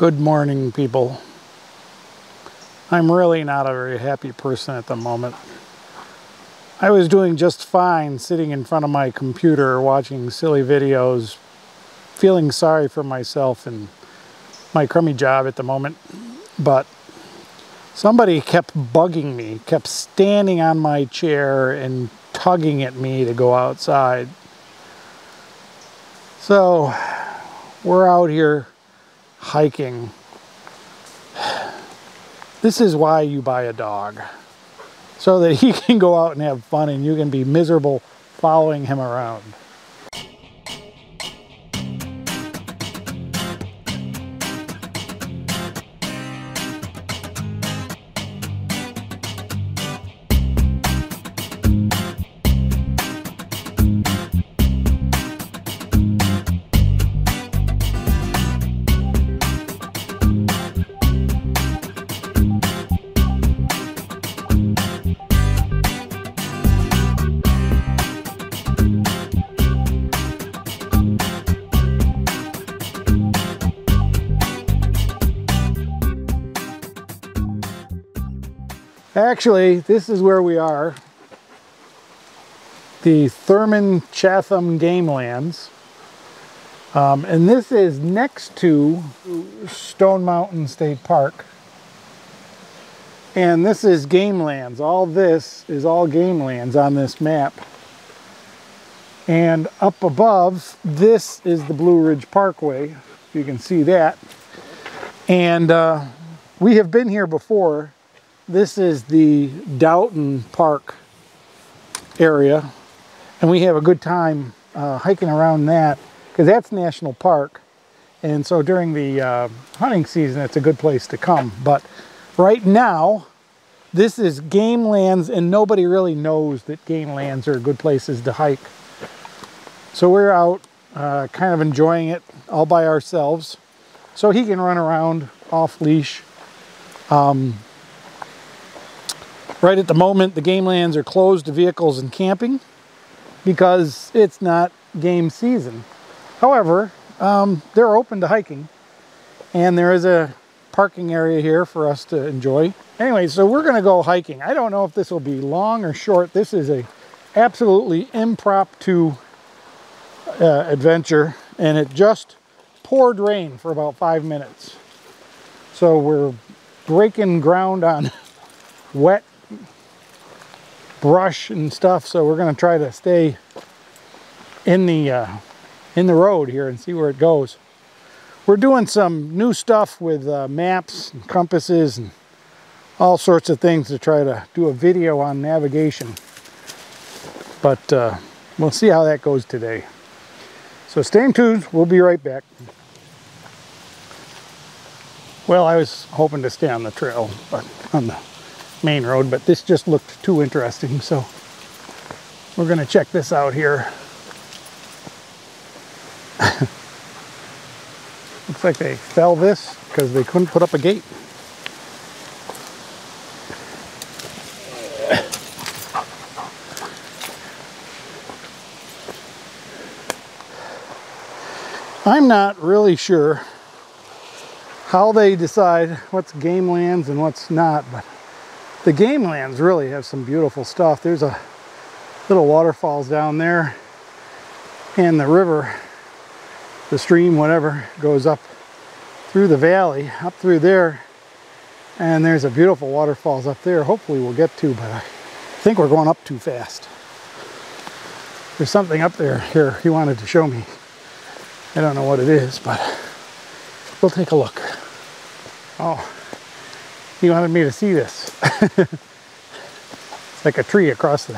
Good morning, people. I'm really not a very happy person at the moment. I was doing just fine sitting in front of my computer watching silly videos, feeling sorry for myself and my crummy job at the moment, but somebody kept bugging me, kept standing on my chair and tugging at me to go outside. So we're out here hiking. This is why you buy a dog, so that he can go out and have fun and you can be miserable following him around. Actually, this is where we are, the Thurmond Chatham game lands, and this is next to Stone Mountain State Park, and this is game lands. All this is all game lands on this map, and up above, this is the Blue Ridge Parkway, if you can see that, and we have been here before. This is the Doughton Park area, and we have a good time hiking around that because that's national park, and so during the hunting season it's a good place to come. But right now this is game lands, and nobody really knows that game lands are good places to hike, so we're out kind of enjoying it all by ourselves, so he can run around off leash. Right at the moment, the game lands are closed to vehicles and camping because it's not game season. However, they're open to hiking, and there is a parking area here for us to enjoy. Anyway, so we're gonna go hiking. I don't know if this will be long or short. This is a absolutely impromptu adventure, and it just poured rain for about 5 minutes. So we're breaking ground on wet brush and stuff, so we're going to try to stay in the road here and see where it goes. We're doing some new stuff with maps and compasses and all sorts of things to try to do a video on navigation, but we'll see how that goes today. So stay tuned, we'll be right back. Well, I was hoping to stay on the trail, but on the main road, but this just looked too interesting, so we're gonna check this out here. Looks like they fell this because they couldn't put up a gate. I'm not really sure how they decide what's game lands and what's not, but the game lands really have some beautiful stuff. There's a little waterfalls down there, and the river, the stream, whatever, goes up through the valley, up through there, and there's a beautiful waterfalls up there. Hopefully we'll get to, but I think we're going up too fast. There's something up there here he wanted to show me. I don't know what it is, but we'll take a look. Oh. He wanted me to see this. It's like a tree across the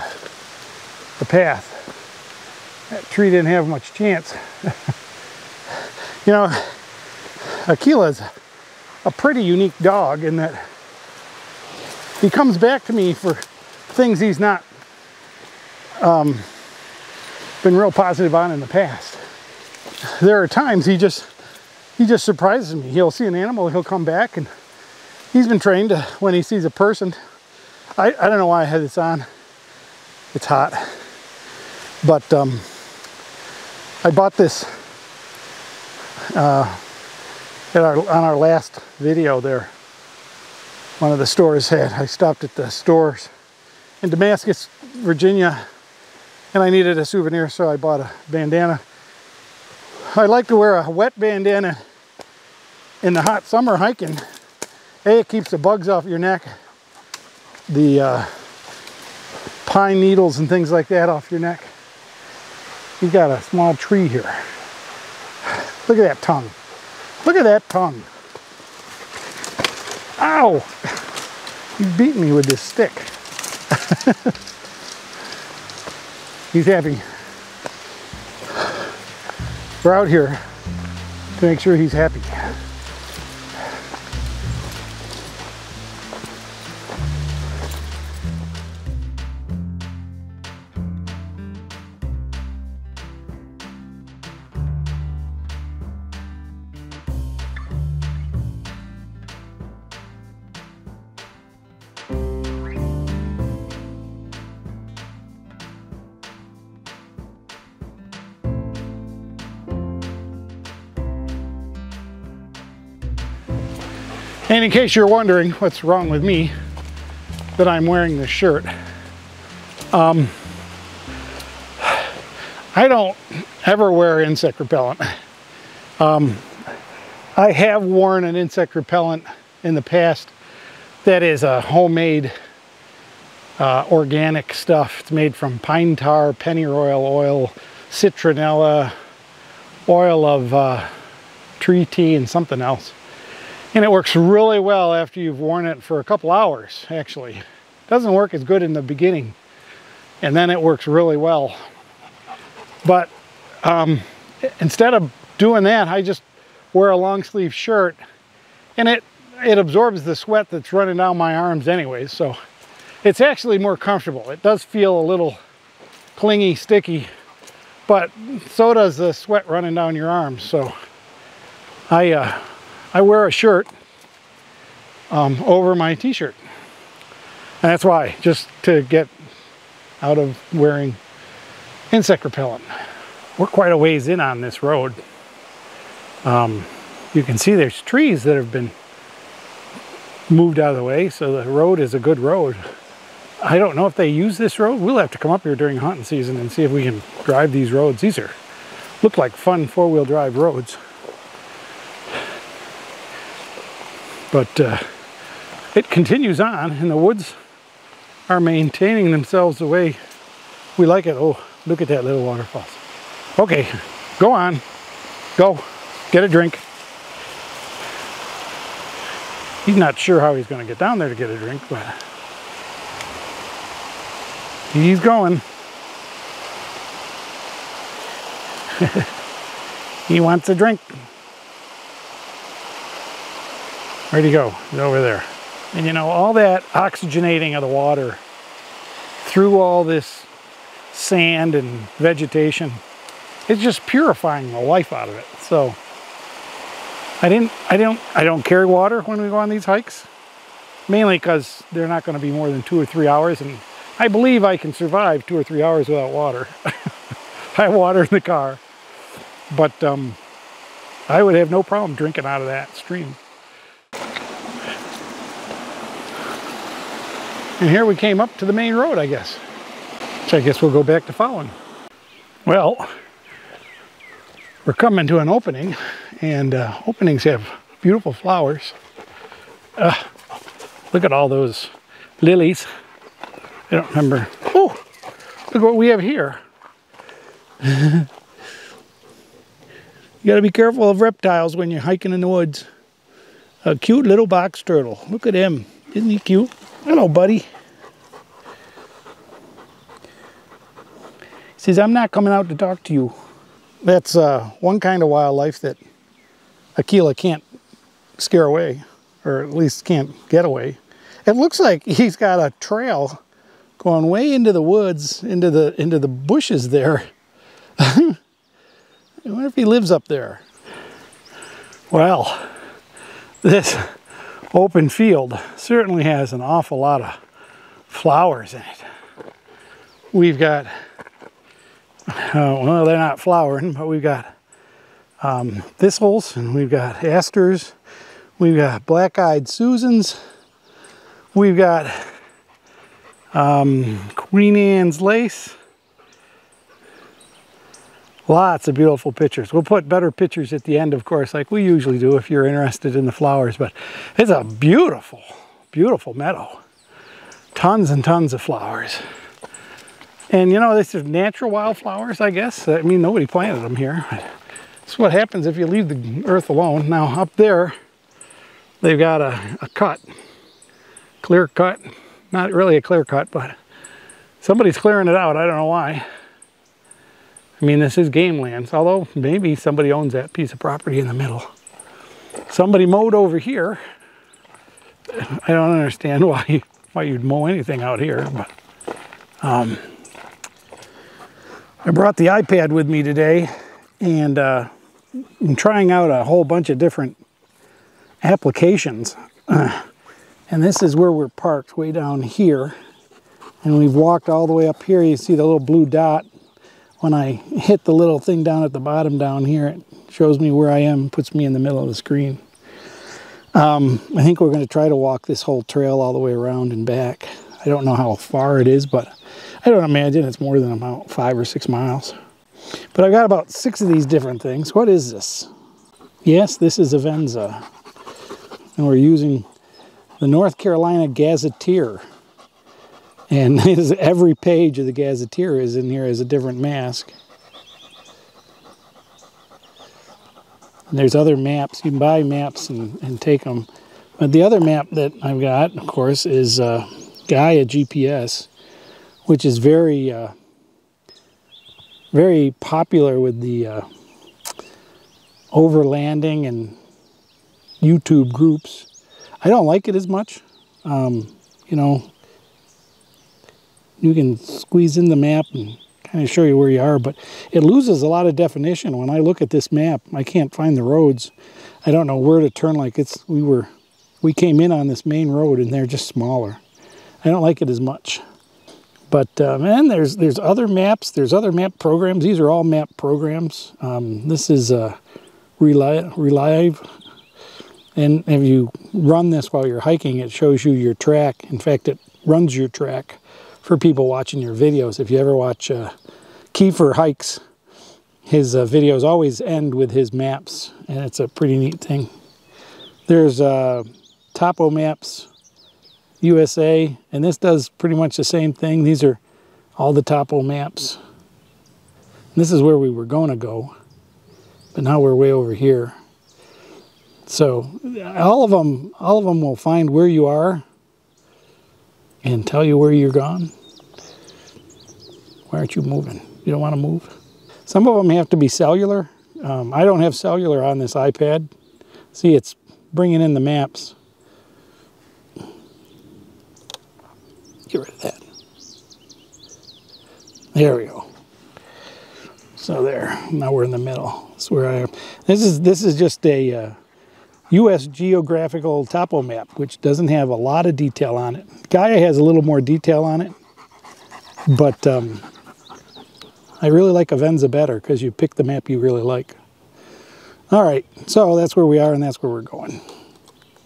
path. That tree didn't have much chance. You know, Akela's a pretty unique dog in that he comes back to me for things he's not been real positive on in the past. There are times he just surprises me. He'll see an animal, he'll come back, and he's been trained to, when he sees a person, I don't know why I had this on, it's hot, but I bought this on our last video there, one of the stores had, I stopped at the stores in Damascus, Virginia, and I needed a souvenir, so I bought a bandana. I like to wear a wet bandana in the hot summer hiking. A, it keeps the bugs off your neck, the pine needles and things like that off your neck. You got a small tree here. Look at that tongue. Look at that tongue. Ow! He beat me with this stick. He's happy. We're out here to make sure he's happy. And in case you're wondering what's wrong with me, that I'm wearing this shirt, I don't ever wear insect repellent. I have worn an insect repellent in the past that is a homemade organic stuff. It's made from pine tar, pennyroyal oil, citronella, oil of tree tea, and something else. And it works really well after you've worn it for a couple hours, actually. It doesn't work as good in the beginning, and then it works really well. But instead of doing that, I just wear a long sleeve shirt, and it absorbs the sweat that's running down my arms anyways, so it's actually more comfortable. It does feel a little clingy, sticky, but so does the sweat running down your arms. So I wear a shirt over my t-shirt. And that's why, just to get out of wearing insect repellent. We're quite a ways in on this road. You can see there's trees that have been moved out of the way, so the road is a good road. I don't know if they use this road. We'll have to come up here during hunting season and see if we can drive these roads. These are, look like fun four-wheel drive roads. But it continues on, and the woods are maintaining themselves the way we like it. Oh, look at that little waterfall. Okay, go on, go, get a drink. He's not sure how he's gonna get down there to get a drink, but he's going. He wants a drink. Ready to go, it's over there. And you know, all that oxygenating of the water through all this sand and vegetation, it's just purifying the life out of it. So I don't carry water when we go on these hikes, mainly because they're not gonna be more than 2 or 3 hours. And I believe I can survive 2 or 3 hours without water. I have water in the car, but I would have no problem drinking out of that stream. And here we came up to the main road, I guess, which I guess we'll go back to following. Well, we're coming to an opening, and openings have beautiful flowers. Look at all those lilies. I don't remember. Oh, look what we have here. You gotta be careful of reptiles when you're hiking in the woods. A cute little box turtle. Look at him. Isn't he cute? Hello, buddy. He says, I'm not coming out to talk to you. That's one kind of wildlife that Akela can't scare away, or at least can't get away. It looks like he's got a trail going way into the woods, into the bushes there. I wonder if he lives up there. Well, this open field certainly has an awful lot of flowers in it. We've got, well, they're not flowering, but we've got thistles, and we've got asters, we've got black-eyed Susans, we've got Queen Anne's lace. Lots of beautiful pictures. We'll put better pictures at the end, of course, like we usually do if you're interested in the flowers, but it's a beautiful, beautiful meadow. Tons and tons of flowers. And you know, this is natural wildflowers, I guess. I mean, nobody planted them here. That's what happens if you leave the earth alone. Now up there, they've got a cut, clear cut. Not really a clear cut, but somebody's clearing it out. I don't know why. I mean, this is game lands, although maybe somebody owns that piece of property in the middle. Somebody mowed over here. I don't understand why you'd mow anything out here, but I brought the iPad with me today, and I'm trying out a whole bunch of different applications. And this is where we're parked, way down here. And we've walked all the way up here. You see the little blue dot. When I hit the little thing down at the bottom down here, it shows me where I am, puts me in the middle of the screen. I think we're going to try to walk this whole trail all the way around and back. I don't know how far it is, but I don't imagine it's more than about 5 or 6 miles. But I've got about 6 of these different things. What is this? Yes, this is Avenza. And we're using the North Carolina Gazetteer. And every page of the Gazetteer is in here as a different mask. And there's other maps. You can buy maps and take them. But the other map that I've got, of course, is Gaia GPS, which is very, very popular with the overlanding and YouTube groups. I don't like it as much, you know, you can squeeze in the map and kind of show you where you are, but it loses a lot of definition. When I look at this map, I can't find the roads. I don't know where to turn. Like we came in on this main road and they're just smaller. I don't like it as much. But and there's other maps, there's other map programs. These are all map programs. This is Relive. And if you run this while you're hiking, it shows you your track. In fact, it runs your track for people watching your videos. If you ever watch Kiefer hikes, his videos always end with his maps, and it's a pretty neat thing. There's Topo Maps USA, and this does pretty much the same thing. These are all the Topo Maps. And this is where we were going to go, but now we're way over here. So all of them will find where you are and tell you where you're gone. Why aren't you moving? You don't want to move? Some of them have to be cellular. I don't have cellular on this iPad. See, it's bringing in the maps. Get rid of that. There we go. So there, now we're in the middle. That's where I am. This is just a U.S. geographical topo map, which doesn't have a lot of detail on it. Gaia has a little more detail on it, but I really like Avenza better because you pick the map you really like. All right, so that's where we are and that's where we're going.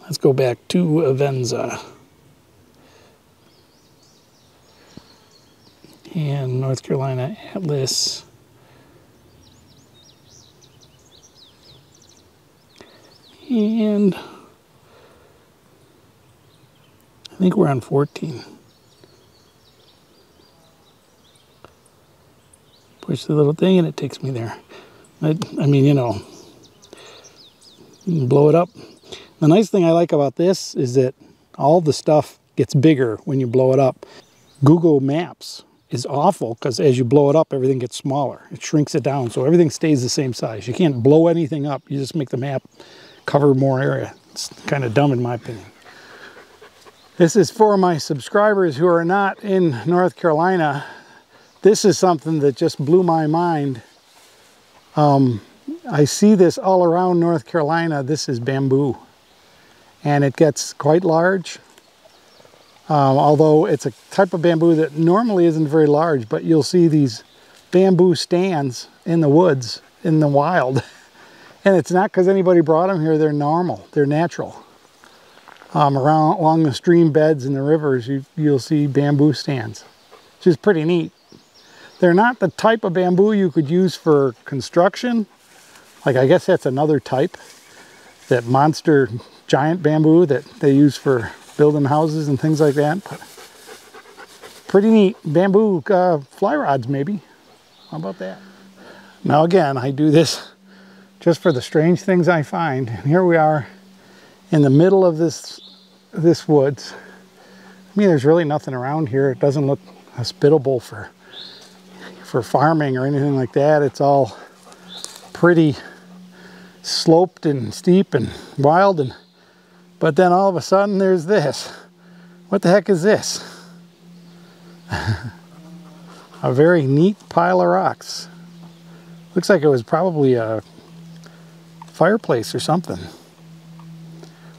Let's go back to Avenza. And North Carolina Atlas. And I think we're on 14. Push the little thing and it takes me there. I mean, you know, you can blow it up. The nice thing I like about this is that all the stuff gets bigger when you blow it up. Google Maps is awful because as you blow it up, everything gets smaller. It shrinks it down, so everything stays the same size. You can't blow anything up. You just make the map cover more area. It's kind of dumb in my opinion. This is for my subscribers who are not in North Carolina. This is something that just blew my mind. I see this all around North Carolina. This is bamboo. And it gets quite large. Although it's a type of bamboo that normally isn't very large, but you'll see these bamboo stands in the woods, in the wild. And it's not because anybody brought them here. They're normal. They're natural. Around along the stream beds and the rivers, you'll see bamboo stands, which is pretty neat. They're not the type of bamboo you could use for construction. Like, I guess that's another type, that monster giant bamboo that they use for building houses and things like that. But pretty neat bamboo fly rods, maybe. How about that? Now again, I do this just for the strange things I find. And here we are in the middle of this woods. I mean, there's really nothing around here. It doesn't look hospitable for farming or anything like that. It's all pretty sloped and steep and wild, but then all of a sudden there's this. What the heck is this? A very neat pile of rocks. Looks like it was probably a fireplace or something,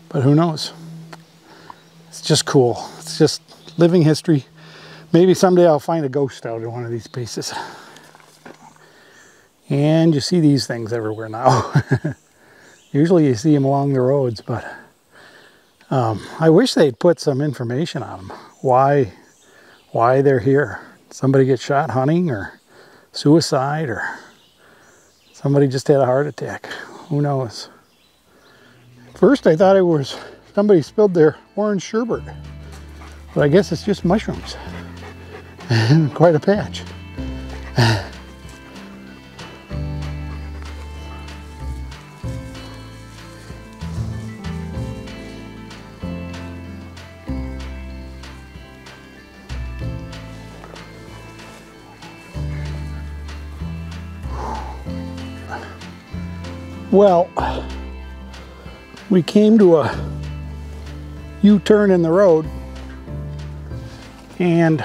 but who knows? It's just cool. It's just living history. Maybe someday I'll find a ghost out in one of these places. And you see these things everywhere now. Usually you see them along the roads, but I wish they'd put some information on them. Why they're here. Somebody gets shot hunting, or suicide, or somebody just had a heart attack. Who knows? At first I thought it was somebody spilled their orange sherbet, but I guess it's just mushrooms. Quite a patch. Well, we came to a U-turn in the road, and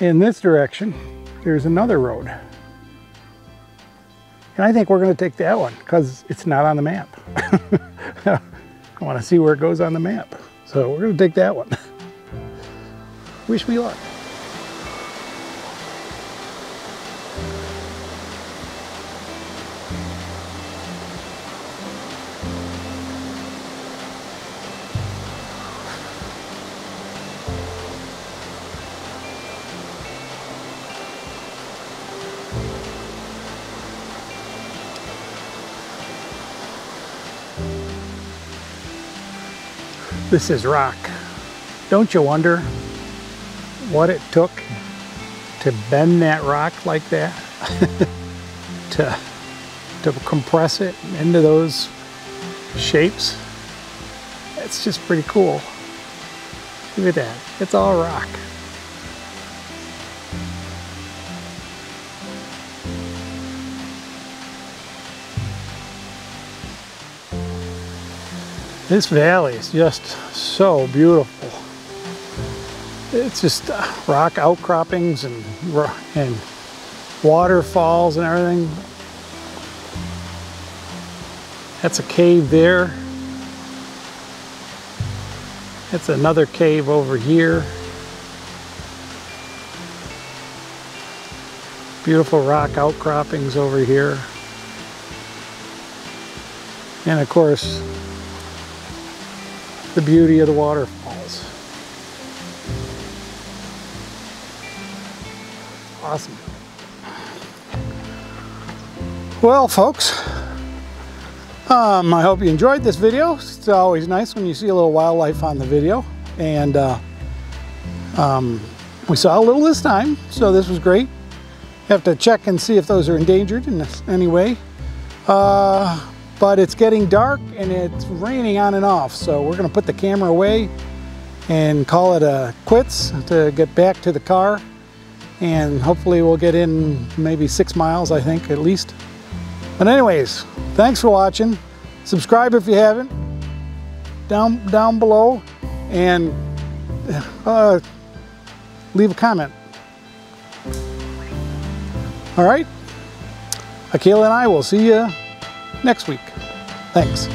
in this direction there's another road, and I think we're going to take that one because it's not on the map. I want to see where it goes on the map, so we're going to take that one. Wish me luck. This is rock. Don't you wonder what it took to bend that rock like that? to compress it into those shapes? That's just pretty cool. Look at that. It's all rock. This valley is just so beautiful. It's just rock outcroppings and waterfalls and everything. That's a cave there. That's another cave over here. Beautiful rock outcroppings over here. And of course, the beauty of the waterfalls. Awesome. Well, folks, I hope you enjoyed this video. It's always nice when you see a little wildlife on the video, and we saw a little this time, so this was great. Have to check and see if those are endangered in any way. But it's getting dark and it's raining on and off, so we're going to put the camera away and call it a quits to get back to the car, and hopefully we'll get in maybe 6 miles, I think, at least. But anyways, thanks for watching. Subscribe if you haven't, down below, and leave a comment. All right, Akela and I will see you next week. Thanks.